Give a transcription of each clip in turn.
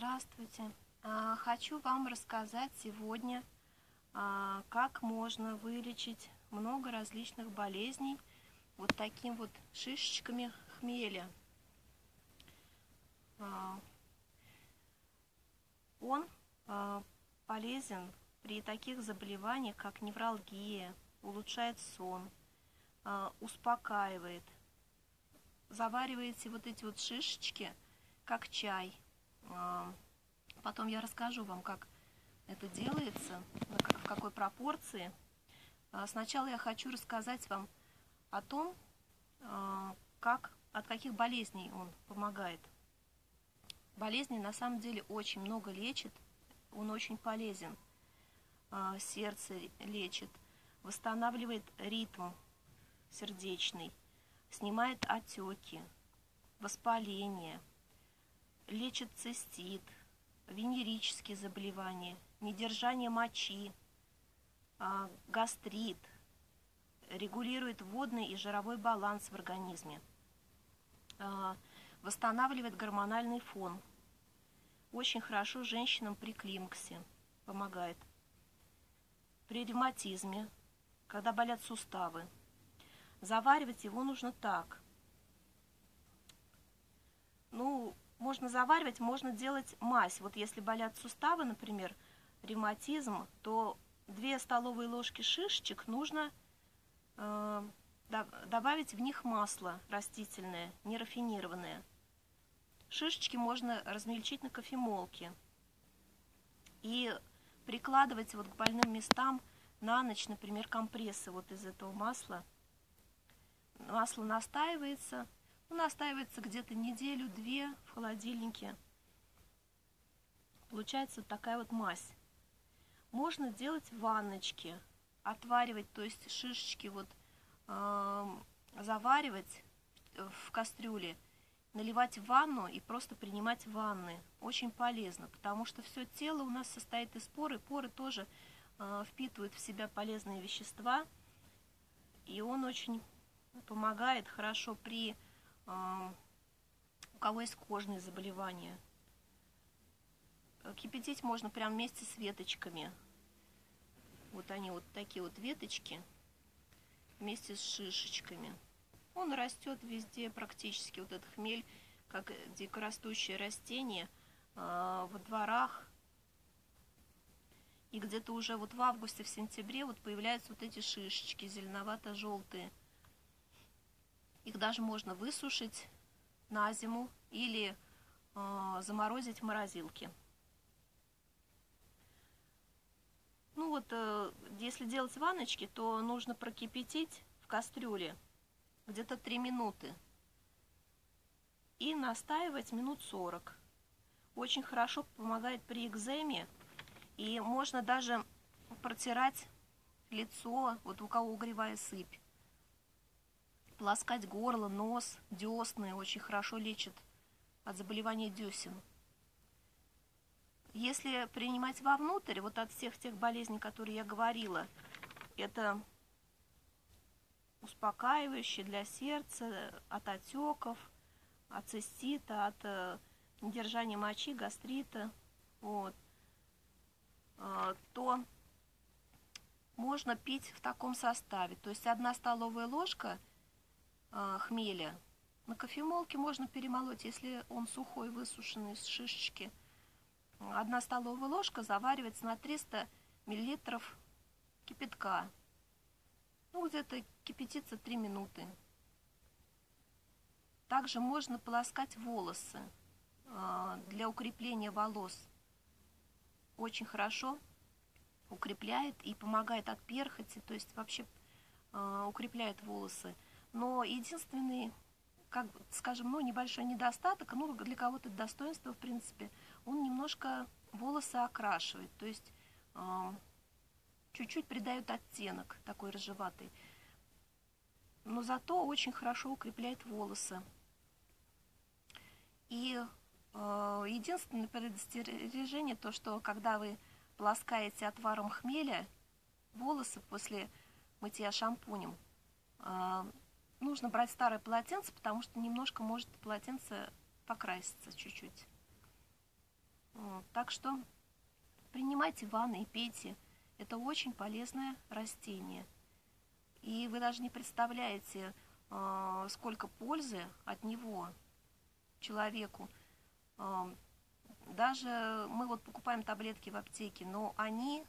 Здравствуйте! Хочу вам рассказать сегодня, как можно вылечить много различных болезней вот таким вот шишечками хмеля. Он полезен при таких заболеваниях, как невралгия, улучшает сон, успокаивает. Завариваете вот эти вот шишечки, как чай. Потом я расскажу вам, как это делается, в какой пропорции. Сначала я хочу рассказать вам о том, от каких болезней он помогает. Болезней на самом деле очень много лечит, он очень полезен. Сердце лечит, восстанавливает ритм сердечный, снимает отеки, воспаление, лечит цистит, венерические заболевания, недержание мочи, гастрит, регулирует водный и жировой баланс в организме, восстанавливает гормональный фон. Очень хорошо женщинам при климаксе помогает. При ревматизме, когда болят суставы. Заваривать его нужно так. Можно заваривать, можно делать мазь. Вот если болят суставы, например, ревматизм, то 2 столовые ложки шишечек нужно добавить в них масло растительное, нерафинированное. Шишечки можно размельчить на кофемолке и прикладывать вот к больным местам на ночь, например, компрессы вот из этого масла. Масло настаивается. Он остаивается где-то неделю-две в холодильнике. Получается вот такая вот мазь. Можно делать ванночки, отваривать, то есть шишечки вот заваривать в кастрюле, наливать в ванну и просто принимать ванны. Очень полезно, потому что все тело у нас состоит из пор, и поры тоже впитывают в себя полезные вещества. И он очень помогает хорошо при... у кого есть кожные заболевания. Кипятить можно прям вместе с веточками. Вот они вот такие вот веточки вместе с шишечками. Он растет везде практически, вот этот хмель, как дикорастущее растение во дворах. И где-то уже вот в августе, в сентябре вот появляются вот эти шишечки зеленовато-желтые. Их даже можно высушить на зиму или заморозить в морозилке. Если делать ванночки, то нужно прокипятить в кастрюле где-то 3 минуты и настаивать минут 40. Очень хорошо помогает при экземе, и можно даже протирать лицо, вот у кого угревая сыпь. Полоскать горло, нос, десны, очень хорошо лечит от заболевания десен. Если принимать вовнутрь, вот от всех тех болезней, которые я говорила, это успокаивающее для сердца, от отеков, от цистита, от недержания мочи, гастрита, то можно пить в таком составе. То есть 1 столовая ложка хмеля. На кофемолке можно перемолоть, если он сухой, высушенный, с шишечки. 1 столовая ложка заваривается на 300 мл кипятка. Где-то кипятится 3 минуты. Также можно полоскать волосы для укрепления волос. Очень хорошо укрепляет и помогает от перхоти, то есть вообще укрепляет волосы. Но единственный, небольшой недостаток, для кого-то достоинство, в принципе, он немножко волосы окрашивает, то есть чуть-чуть придает оттенок такой рыжеватый. Но зато очень хорошо укрепляет волосы. И единственное предостережение, то что когда вы полоскаете отваром хмеля волосы после мытья шампунем, нужно брать старое полотенце, потому что немножко может полотенце покраситься чуть-чуть. Так что принимайте ванны и пейте. Это очень полезное растение. И вы даже не представляете, сколько пользы от него человеку. Даже мы вот покупаем таблетки в аптеке, но они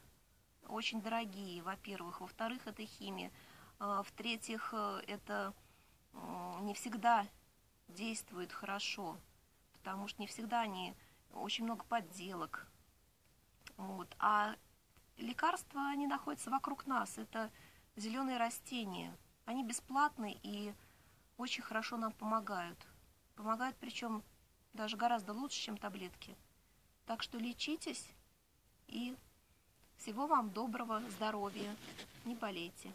очень дорогие, во-первых. Во-вторых, это химия. В-третьих, это не всегда действует хорошо, потому что не всегда они... Очень много подделок. Вот. А лекарства, они находятся вокруг нас. Это зеленые растения. Они бесплатны и очень хорошо нам помогают. Помогают, причем даже гораздо лучше, чем таблетки. Так что лечитесь и всего вам доброго здоровья. Не болейте.